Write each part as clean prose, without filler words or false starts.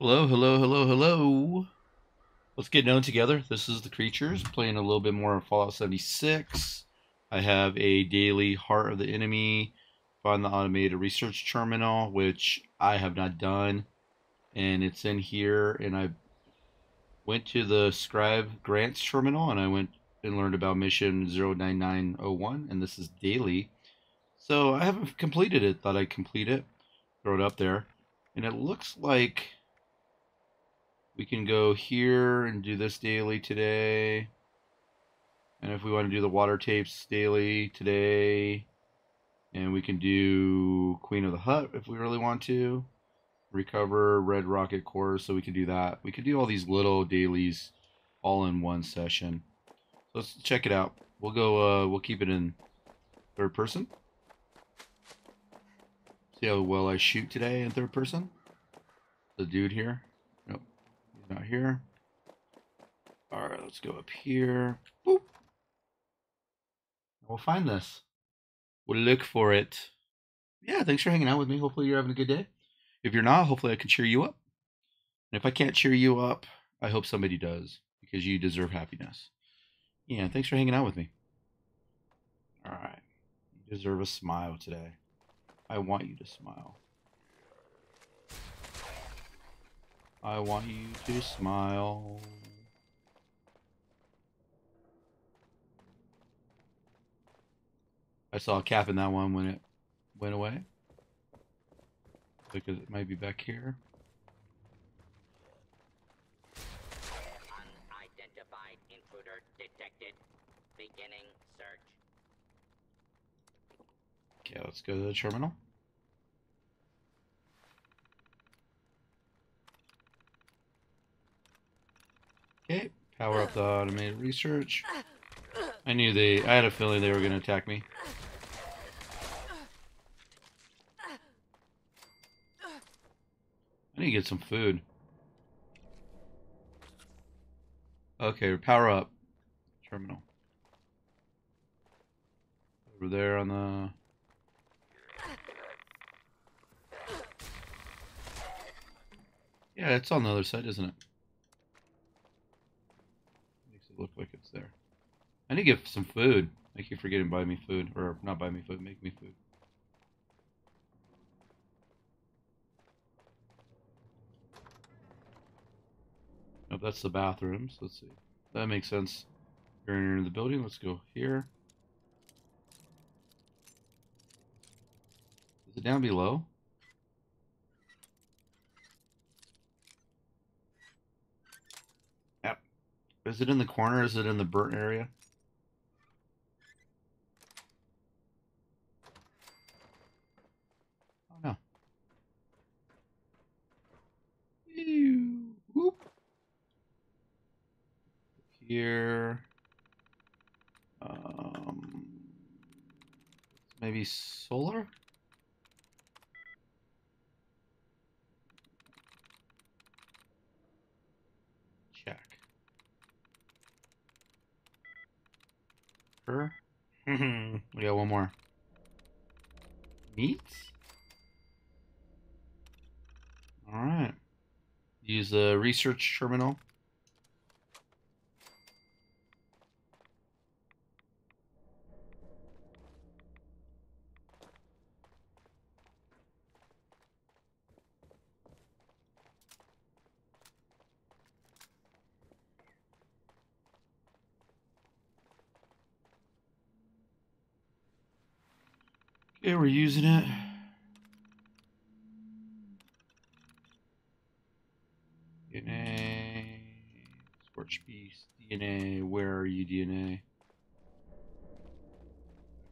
Hello, hello, hello, hello. Let's get known together. This is The Creatures, playing a little bit more of Fallout 76. I have a daily Heart of the Enemy, find the automated research terminal, which I have not done. And it's in here, and I went to the Scribe Grants terminal, and I went and learned about Mission 09901, and this is daily. So I haven't completed it. Thought I'd complete it. Throw it up there. And it looks like we can go here and do this daily today. And if we want to do the water tapes daily today. And we can do Queen of the Hut if we really want to. Recover Red Rocket Core, so we can do that. We could do all these little dailies all in one session. So let's check it out. We'll go, we'll keep it in third person. See how well I shoot today in third person. The dude here. Nope. He's not here. Alright, let's go up here. Boop. We'll find this. We'll look for it. Yeah, thanks for hanging out with me. Hopefully you're having a good day. If you're not, hopefully I can cheer you up. And if I can't cheer you up, I hope somebody does, because you deserve happiness. Yeah, thanks for hanging out with me. Alright. You deserve a smile today. I want you to smile. I want you to smile. I saw a cap in that one when it went away. Because it might be back here. Unidentified intruder detected. Beginning search. Okay, let's go to the terminal. Okay, power up the automated research. I had a feeling they were going to attack me. I need to get some food. Okay, power up terminal. Over there on the... Yeah, it's on the other side, isn't it? Makes it look like it's there. I need to get some food. I keep forgetting buy me food. Or not buy me food, make me food. Nope, that's the bathroom, so let's see. That makes sense. You're in the building, let's go here. Is it down below? Is it in the corner? Is it in the burnt area? Oh no. Ew. Whoop. Here. Maybe solar? Her? We got one more. Meat? Alright. Use the research terminal. Okay, we're using it. DNA, Scorch Beast, DNA, where are you, DNA?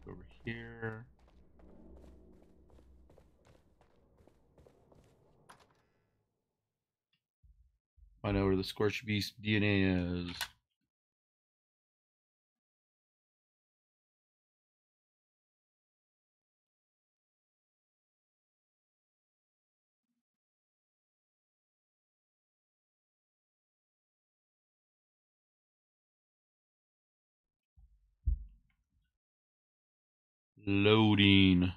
Back over here. Find out where the Scorch Beast DNA is. Loading.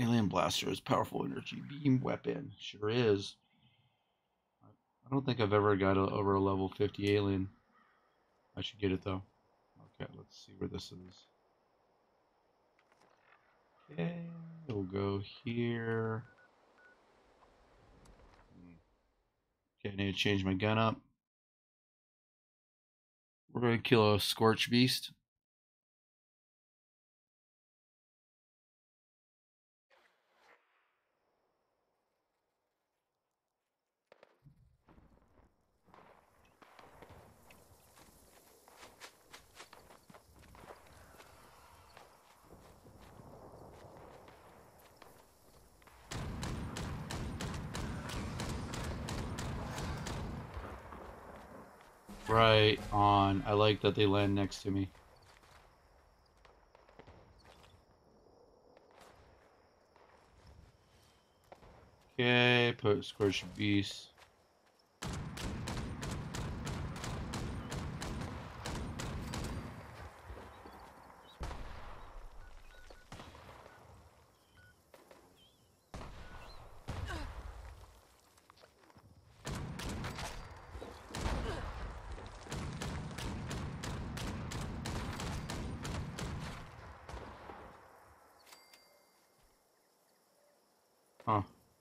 Alien blaster is powerful energy beam weapon. Sure is. I don't think I've ever got over a level 50 alien. I should get it though. Okay, let's see where this is. Okay, we'll go here. Okay, I need to change my gun up. We're going to kill a Scorch Beast. Right on. I like that they land next to me. Okay, put Scorched Beast.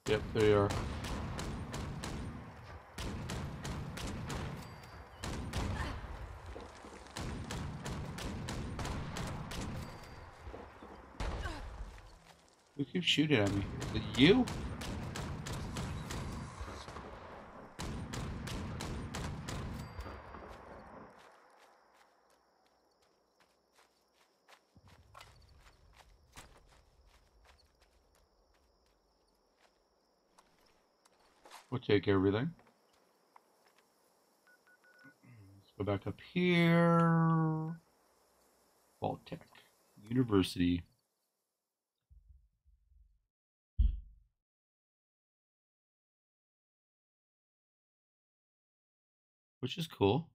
Yep, there you are. Who keeps shooting at me? Is it you? We'll take everything. Let's go back up here. Vault Tech University. Which is cool.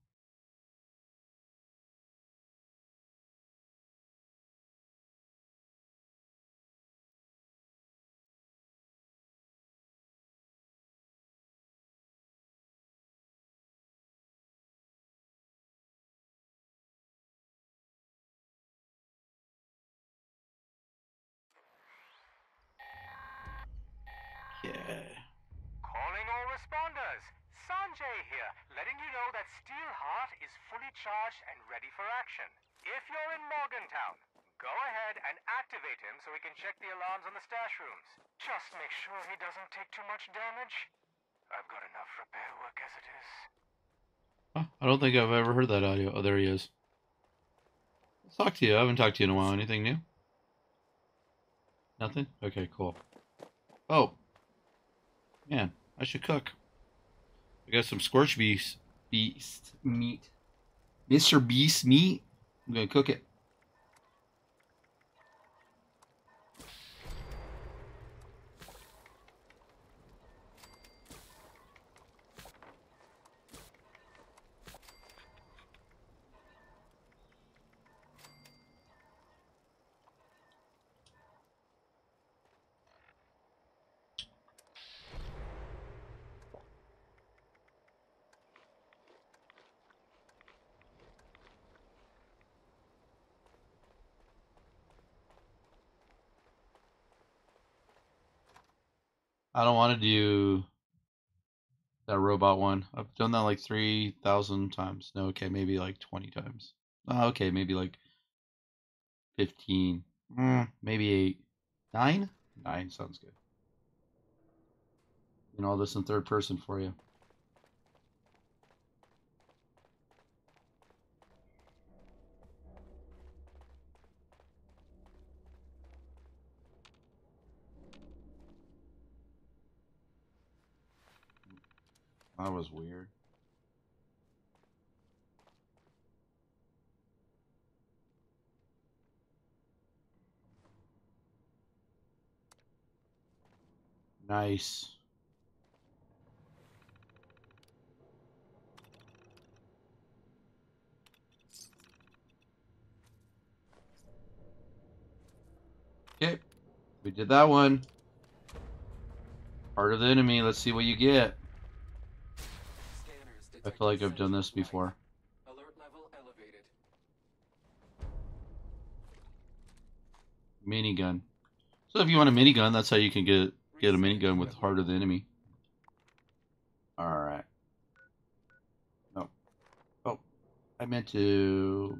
Calling all responders. Sanjay here, letting you know that Steel Heart is fully charged and ready for action. If you're in Morgantown, go ahead and activate him so we can check the alarms on the stash rooms. Just make sure he doesn't take too much damage. I've got enough repair work as it is. Huh? I don't think I've ever heard that audio. Oh, there he is. Let's talk to you. I haven't talked to you in a while. Anything new? Nothing? Okay, cool. Oh. Man, I should cook. I got some Scorch Beast meat. Mr. Beast meat? I'm gonna cook it. I don't want to do that robot one. I've done that like 3,000 times. No, okay, maybe like 20 times. Oh, okay, maybe like 15. Maybe 8. 9? 9 sounds good. And all this in third person for you. That was weird. Nice. Okay. We did that one. Heart of the Enemy. Let's see what you get. I feel like I've done this before. Alert level elevated. Minigun. So if you want a minigun, that's how you can get a minigun with Heart of the Enemy. All right. Oh, oh, I meant to.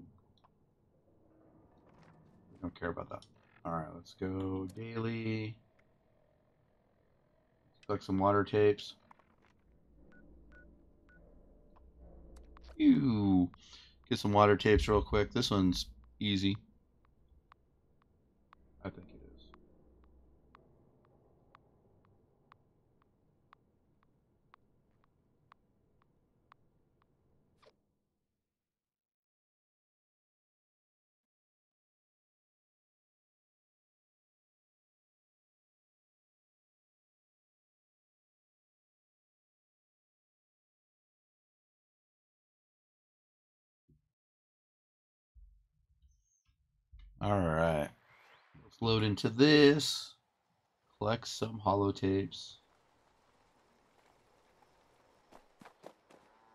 I don't care about that. All right, let's go daily. Collect some water tapes. Ew. Get some water tapes real quick. This one's easy. I think it is. All right, let's load into this, collect some holotapes,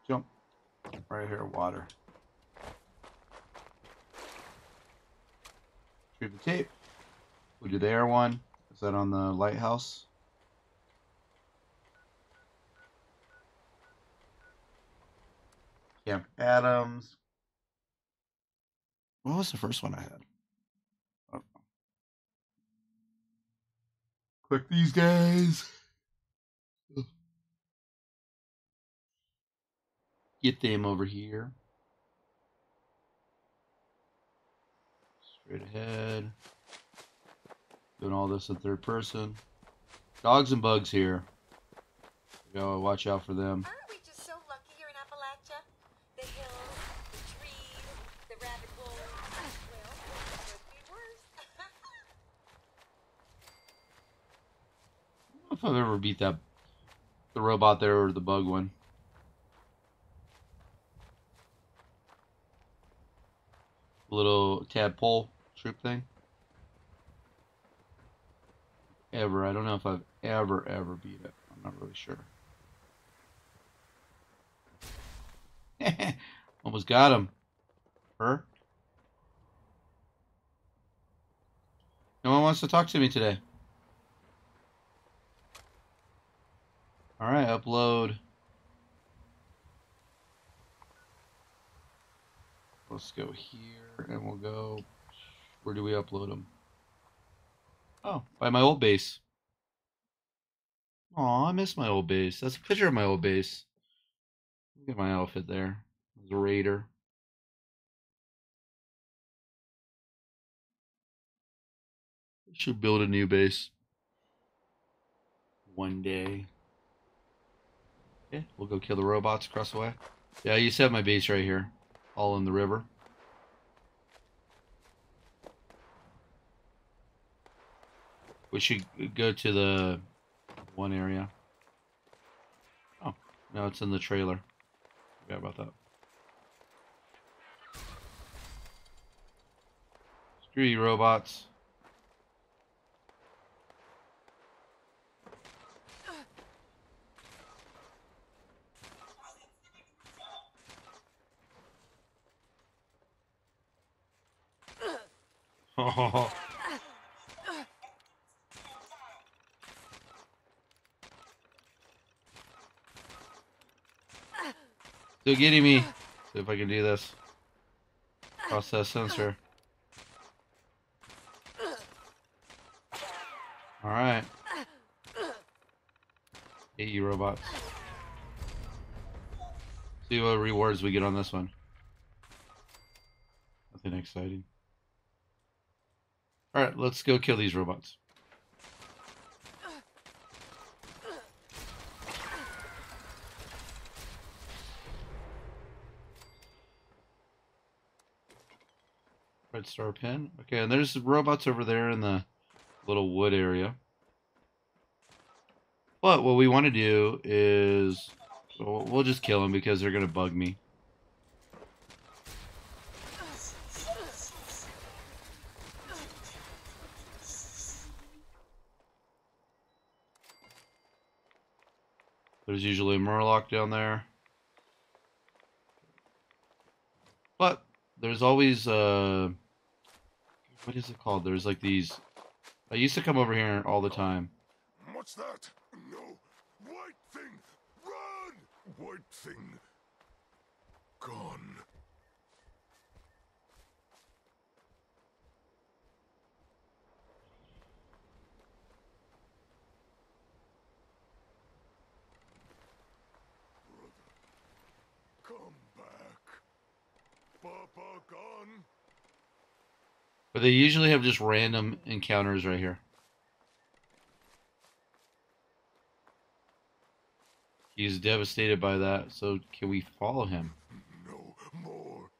jump right here, water, retrieve the tape, we'll do the air one, is that on the lighthouse? Camp Adams, what was the first one I had? Click these guys. Get them over here. Straight ahead. Doing all this in third person. Dogs and bugs here. You gotta watch out for them. Aren't we just so lucky here in Appalachia? The hills, the trees, the rabbit holes. Well, it could be worse. I don't know if I've ever beat that, the robot there or the bug one. Little tadpole troop thing. Ever, I don't know if I've ever beat it. I'm not really sure. Almost got him. Her? No one wants to talk to me today. All right, upload. Let's go here, and we'll go. Where do we upload them? Oh, by my old base. Aw, I miss my old base. That's a picture of my old base. Look at my outfit there. There's a raider. I should build a new base one day. Yeah, we'll go kill the robots across the way. Yeah, I used to have my base right here, all in the river. We should go to the one area. Oh, no, it's in the trailer. Forgot about that. Screw you, robots. Oh. Still getting me. See if I can do this. Process sensor. Alright. Hey, you robots. See what rewards we get on this one. Nothing exciting. All right, let's go kill these robots. Red star pin. Okay, and there's robots over there in the little wood area. But what we want to do is we'll just kill them because they're going to bug me. There's usually a Murloc down there. But there's always, what is it called? There's like these, I used to come over here all the time. What's that? No. White thing. Run! White thing. Gone. But they usually have just random encounters right here. He's devastated by that, so can we follow him? No more.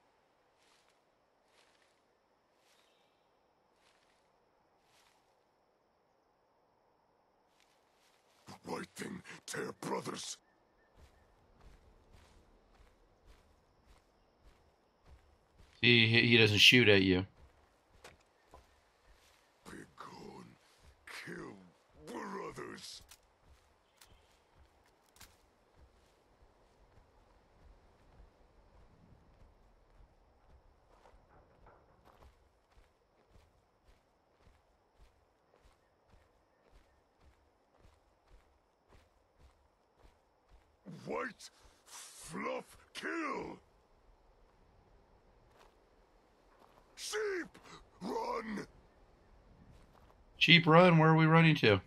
The white thing, tear brothers. See, he doesn't shoot at you. White fluff kill. Sheep run. Sheep run. Where are we running to?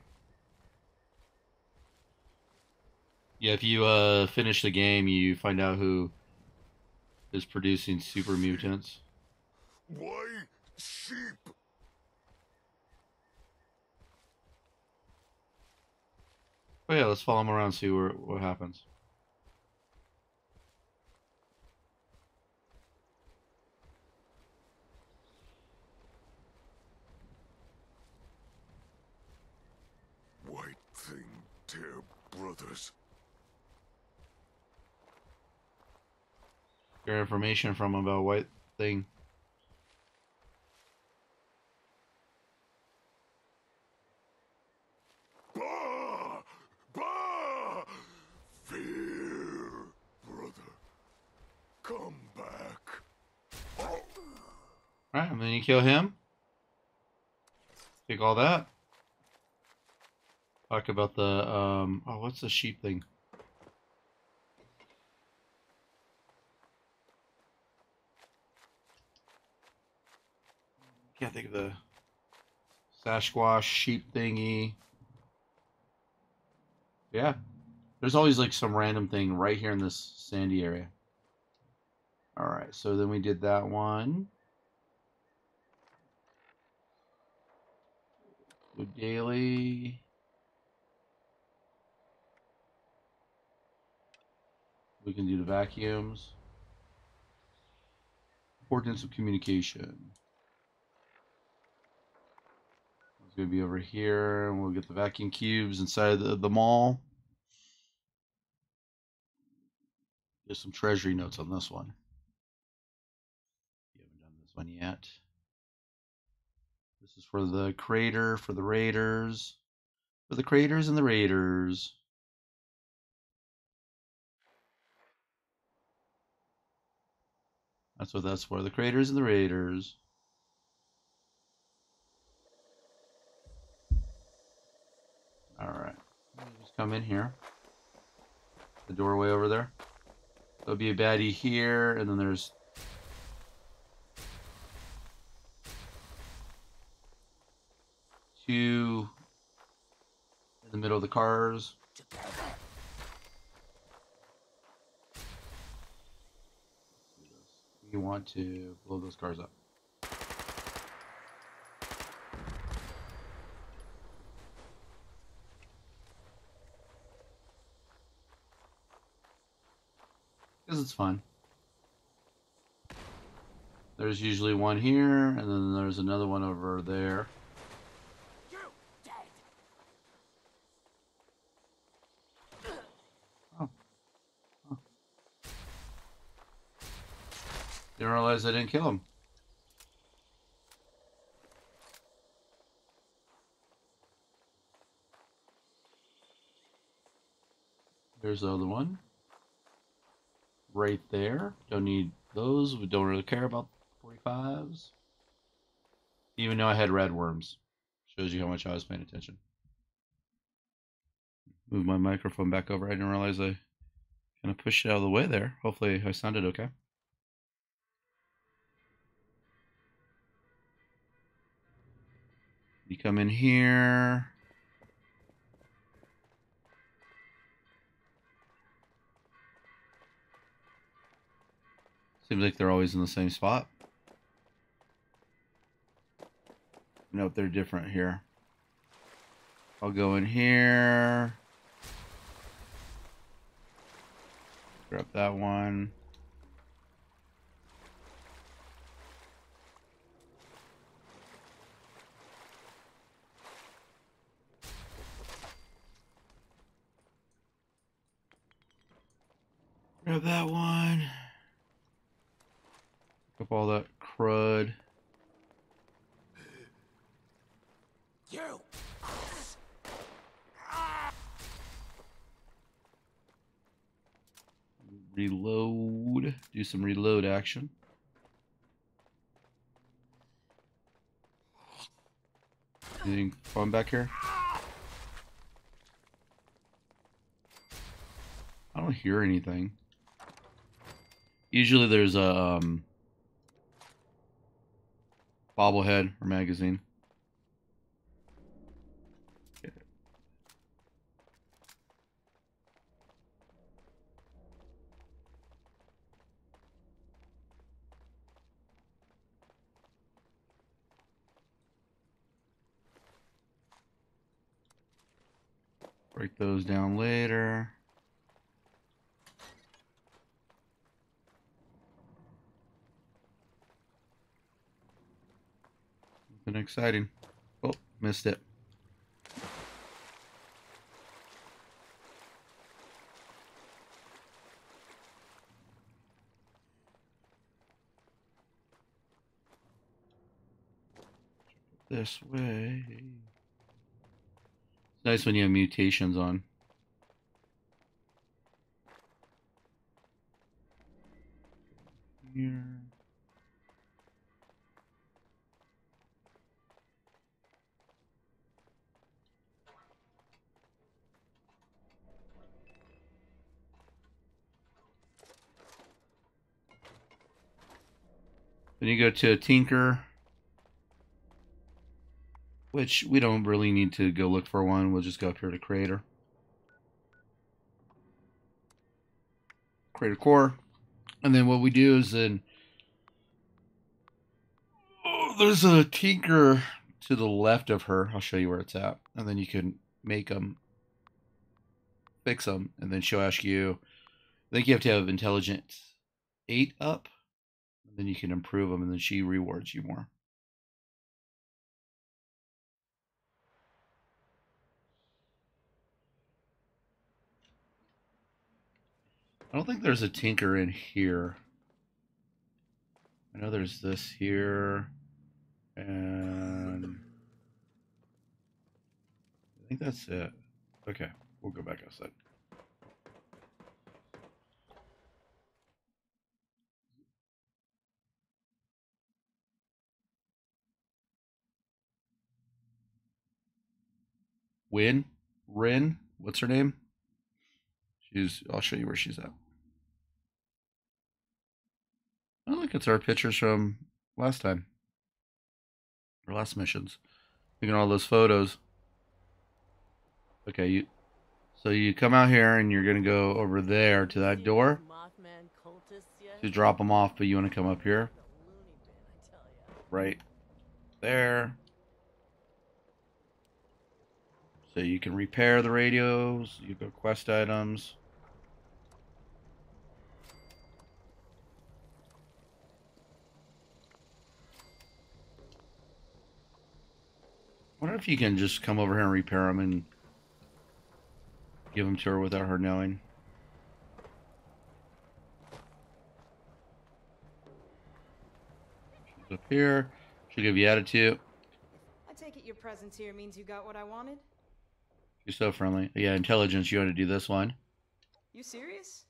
Yeah, if you finish the game, you find out who is producing super mutants. Why sheep? Oh yeah, let's follow him around and see what happens. White thing, dear brothers. Your information from about white thing. Alright, and then you kill him. Take all that. Talk about the, oh, what's the sheep thing? Can't think of the Sasquatch sheep thingy. Yeah. There's always like some random thing right here in this sandy area. Alright, so then we did that one. Daily. We can do the vacuums. Importance of communication. It's going to be over here, and we'll get the vacuum cubes inside the mall. There's some treasury notes on this one. We haven't done this one yet. This is for the Creator, for the Raiders, for the Creators and the Raiders. That's what that's for, the Creators and the Raiders. Alright, just come in here. The doorway over there. There'll be a baddie here, and then there's... two in the middle of the cars. You want to blow those cars up. Because it's fun. There's usually one here, and then there's another one over there. Didn't realize I didn't kill him. There's the other one. Right there. Don't need those. We don't really care about 45s. Even though I had red worms. Shows you how much I was paying attention. Move my microphone back over. I didn't realize I kind of pushed it out of the way there. Hopefully I sounded okay. You come in here. Seems like they're always in the same spot. Nope, they're different here. I'll go in here. Grab that one. Grab that one. Pick up all that crud. You. Reload. Do some reload action. Anything fun back here? I don't hear anything. Usually there's a bobblehead or magazine. Break those down later. Nothing exciting. Oh, missed it. This way. Nice when you have mutations on. Here. Then you go to a Tinker. Which, we don't really need to go look for one. We'll just go up here to Creator. Creator Core. And then what we do is then... Oh, there's a Tinker to the left of her. I'll show you where it's at. And then you can make them. Fix them. And then she'll ask you... I think you have to have Intelligence 8 up. And then you can improve them. And then she rewards you more. I don't think there's a Tinker in here. I know there's this here, and I think that's it. Okay, we'll go back outside. Rin, what's her name? I'll show you where she's at. Oh, look, it's our pictures from last time. Or last missions. Look at all those photos. Okay, so you come out here and you're going to go over there to that door to drop them off, but you want to come up here. Right there. So you can repair the radios, you go quest items. I wonder if you can just come over here and repair them and give them to her without her knowing. She's up here. She'll give you attitude. I take it your presence here means you got what I wanted? You're so friendly. Yeah, intelligence, you want to do this one. You serious?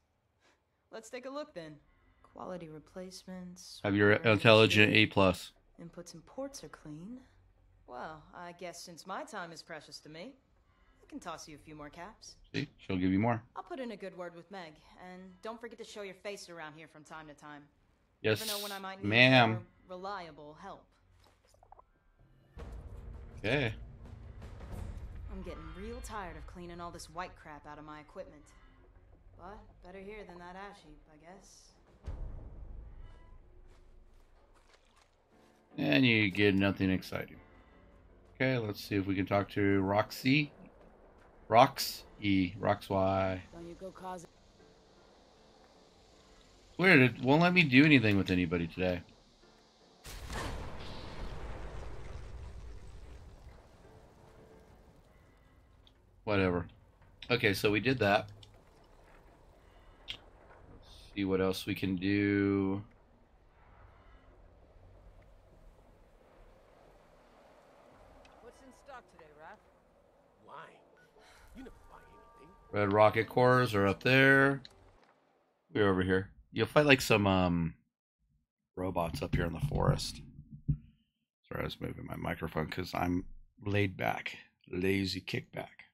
Let's take a look then. Quality replacements. Have your intelligent A+. Inputs and ports are clean. Well, I guess since my time is precious to me, I can toss you a few more caps. See, she'll give you more. I'll put in a good word with Meg, and don't forget to show your face around here from time to time. Yes, never know when I might need more reliable help. Okay. I'm getting real tired of cleaning all this white crap out of my equipment. But better here than that ash heap, I guess. And you get nothing exciting. Okay, let's see if we can talk to Roxy. Roxy. Don't you go causing. Weird, it won't let me do anything with anybody today. Whatever. Okay, so we did that. Let's see what else we can do. Red Rocket Cores are up there. We're over here. You'll fight like some robots up here in the forest. Sorry, I was moving my microphone because I'm laid back. Lazy kickback.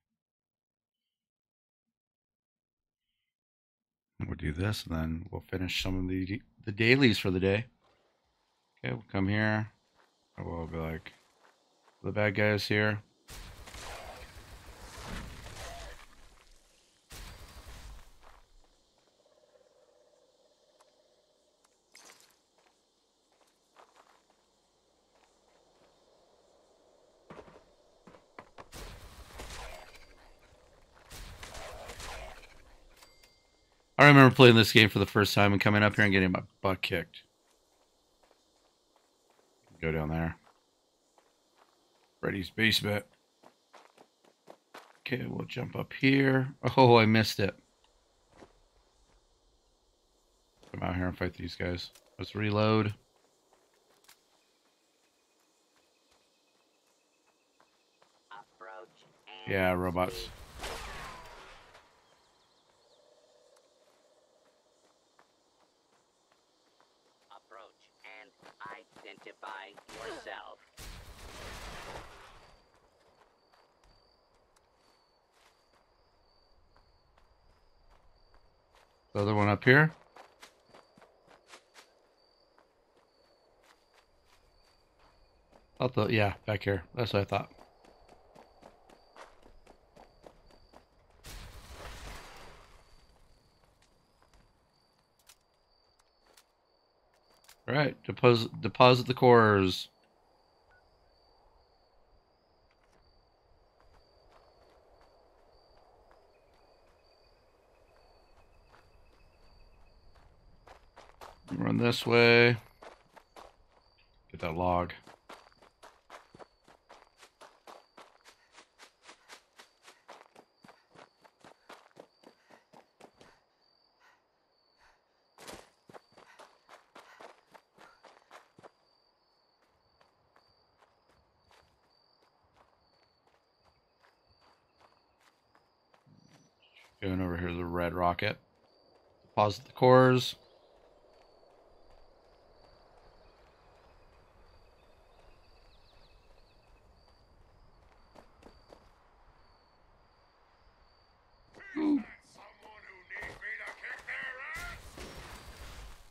We'll do this and then we'll finish some of the dailies for the day. Okay, we'll come here. And we'll be like, the bad guys here. I remember playing this game for the first time and coming up here and getting my butt kicked. Go down there. Freddy's basement. Okay, we'll jump up here. Oh, I missed it. Come out here and fight these guys. Let's reload. Yeah, robots. By yourself. The other one up here. I thought, yeah, back here. That's what I thought. All right, deposit the cores. Run this way. Get that log. Going over here to the red rocket. Deposit the cores. Ooh.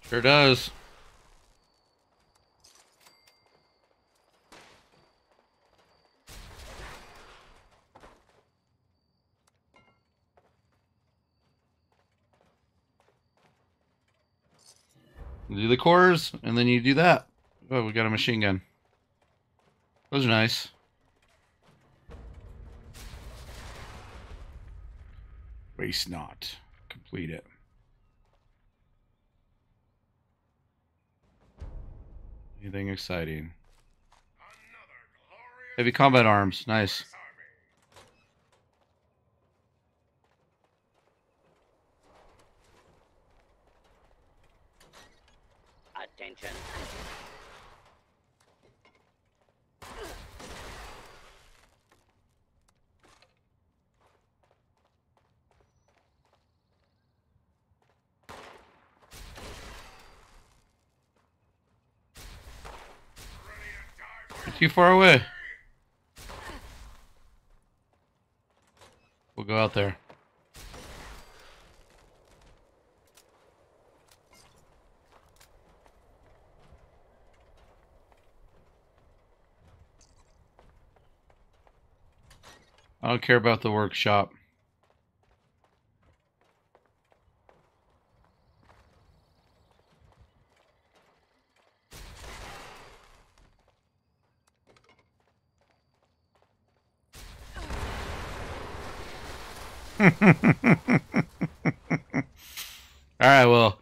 Sure does. Do the cores, and then you do that. Oh, we got a machine gun. Those are nice. Waste not. Complete it. Anything exciting? Heavy combat arms. Nice. Attention. Too far away. We'll go out there. I don't care about the workshop. Alright, well,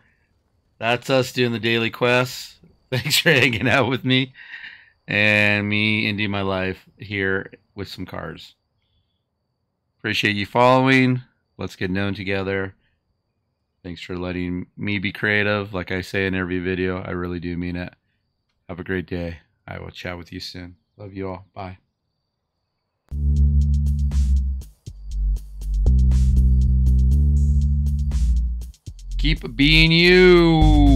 that's us doing the daily quest. Thanks for hanging out with me and me ending my life here with some cars. Appreciate you following. Let's get known together. Thanks for letting me be creative. Like I say in every video, I really do mean it. Have a great day. I will chat with you soon. Love you all. Bye. Keep being you.